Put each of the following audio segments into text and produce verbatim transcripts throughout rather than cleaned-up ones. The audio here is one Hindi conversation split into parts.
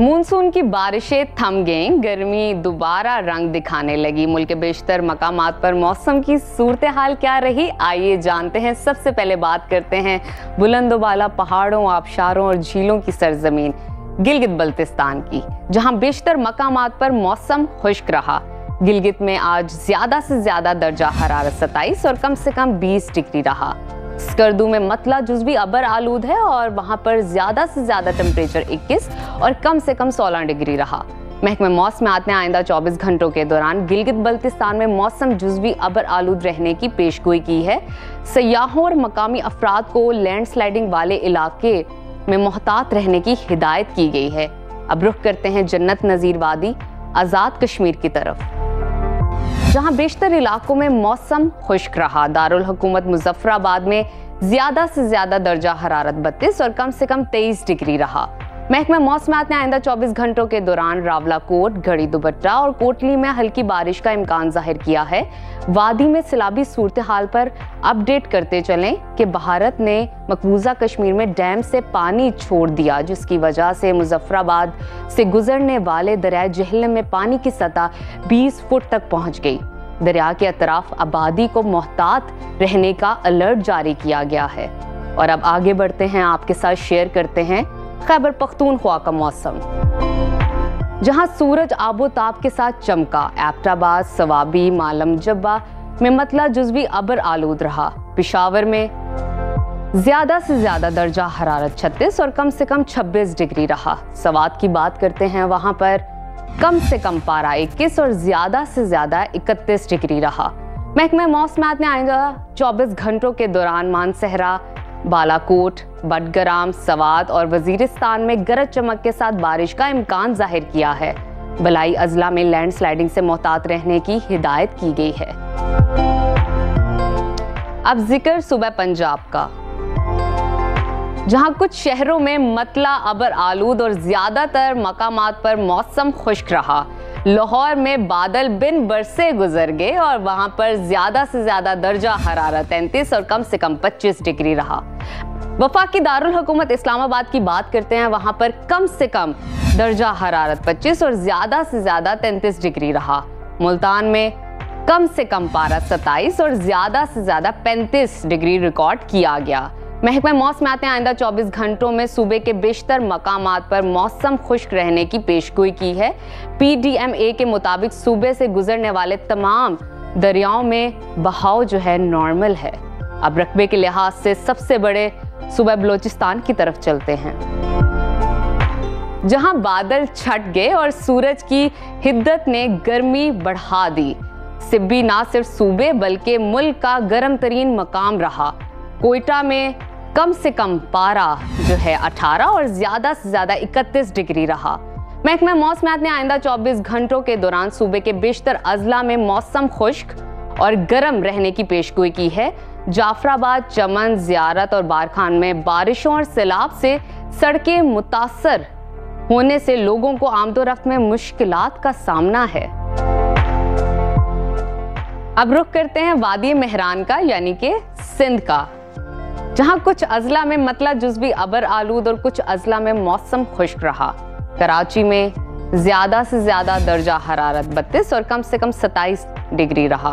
मानसून की बारिशें थम गईं, गर्मी दोबारा रंग दिखाने लगी। मुल्क के बेशतर मकामात पर मौसम की सूरत हाल क्या रही, आइए जानते हैं। सबसे पहले बात करते हैं बुलंदोबाला पहाड़ों, आबशारों और झीलों की सरजमीन गिलगित बल्तिस्तान की, जहां बेशतर मकामात पर मौसम खुश्क रहा। गिलगित में आज ज्यादा से ज्यादा दर्जा हरारत सत्ताईस और कम से कम बीस डिग्री रहा। स्कर्दू में मतला जुज़वी अबर आलूद है और वहाँ पर ज़्यादा से ज़्यादा टेम्परेचर इक्कीस और कम से कम सोलह डिग्री रहा। महकमे मौसमियात ने आइंदा चौबीस घंटों के दौरान गिलगित बल्तिस्तान में मौसम जुज़वी अबर आलूद रहने की पेशगोई की है। सयाहों और मकामी अफराद को लैंड स्लाइडिंग वाले इलाके में मोहतात रहने की हिदायत की गई है। अब रुख करते हैं जन्नत नज़ीर वादी आज़ाद कश्मीर की तरफ, जहां बेशतर इलाकों में मौसम खुश्क रहा। दारुल हुकूमत मुजफ्फराबाद में ज्यादा से ज्यादा दर्जा हरारत बत्तीस और कम से कम तेईस डिग्री रहा। महकमा मौसमियात ने आइंदा चौबीस घंटों के दौरान रावलाकोट, गढ़ी दुबट्टा और कोटली में हल्की बारिश का इम्कान जाहिर किया है। वादी में सैलाबी सूरत हाल पर अपडेट करते चलें कि भारत ने मकबूजा कश्मीर में डैम से पानी छोड़ दिया, जिसकी वजह से मुजफ्फराबाद से गुजरने वाले दरिया जहलम में पानी की सतह बीस फुट तक पहुँच गई। दरिया के अतराफ आबादी को मोहतात रहने का अलर्ट जारी किया गया है। और अब आगे बढ़ते हैं, आपके साथ शेयर करते हैं खैबर पख्तूनख्वा का मौसम, जहां सूरज आबोताब के साथ चमका। एबटाबाद, सवाबी, मालम जब्बा में मतला जुज़वी अबर आलूद रहा। पिशावर में ज्यादा से ज्यादा दर्जा हरारत छत्तीस और कम से कम छब्बीस डिग्री रहा। सवात की बात करते हैं, वहां पर कम से कम पारा इक्कीस और ज्यादा से ज्यादा इकतीस डिग्री रहा। महकमा मौसमियात ने आइंदा चौबीस घंटों के दौरान मानसहरा, बालाकोट, बडग्राम, सवात और वजीरिस्तान में गरज चमक के साथ बारिश का इम्कान जाहिर किया है। बलाई अजला में लैंड स्लाइडिंग से मोहतात रहने की हिदायत की गई है। अब जिक्र सूबा पंजाब का, जहां कुछ शहरों में मतला अबर आलूद और ज्यादातर मकामात पर मौसम खुश्क रहा। लाहौर में बादल बिन बरसे गुजर गए और वहां पर ज्यादा से ज्यादा दर्जा हरारत तैंतीस और कम से कम पच्चीस डिग्री रहा। वफाकी दारुल हुकूमत इस्लामाबाद की बात करते हैं, वहां पर कम से कम दर्जा हरारत पच्चीस और ज्यादा से ज्यादा तैंतीस डिग्री रहा। मुल्तान में कम से कम पारा सत्ताईस और ज्यादा से ज्यादा पैंतीस डिग्री रिकॉर्ड किया गया। महकमा मौसमियात ने आइंदा चौबीस घंटों में सूबे के बेशतर मकामात पर मौसम खुश्क रहने की पेशगोई की है। पी डी एम ए के मुताबिक सूबे से गुजरने वाले तमाम दरियाओं में बहाव जो है नॉर्मल है। अब रकबे के लिहाज से सबसे बड़े सूबा बलोचिस्तान की तरफ चलते हैं, जहां बादल छट गए और सूरज की हिद्दत ने गर्मी बढ़ा दी। सिब्बी ना सिर्फ सूबे बल्कि मुल्क का गर्म तरीन मकाम रहा। कोयटा में कम से कम पारा जो है अठारह और ज्यादा से ज्यादा इकतीस डिग्री रहा। महकमा मौसमियात ने आइंदा चौबीस घंटों के दौरान सूबे के बेशतर अजला में मौसम खुश्क और गर्म रहने की पेशगोई की है। जाफराबाद, चमन, जियारत और बारखान में बारिशों और सैलाब से सड़कें मुतासर होने से लोगों को आमदोरफ्त में मुश्किलात का सामना है। अब रुख करते हैं वादी मेहरान का, यानी कि सिंध का, जहां कुछ अजला में मतला जुज़वी अबर आलूद और कुछ अजला में मौसम खुश्क रहा। कराची में ज्यादा से ज्यादा दर्जा हरारत बत्तीस और कम से कम सत्ताईस डिग्री रहा।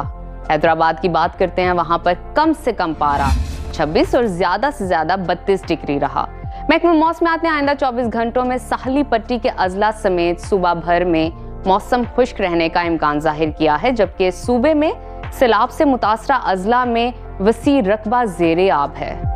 हैदराबाद की बात करते हैं, वहां पर कम से कम पारा छब्बीस और ज्यादा से ज्यादा बत्तीस डिग्री रहा। महकमा मौसमियात ने आइंदा चौबीस घंटों में साहली पट्टी के अजला समेत सूबा भर में मौसम खुश्क रहने का इम्कान जाहिर किया है, जबकि सूबे में सैलाब से मुतासरा अजला में वसी रकबा जेरे आब है।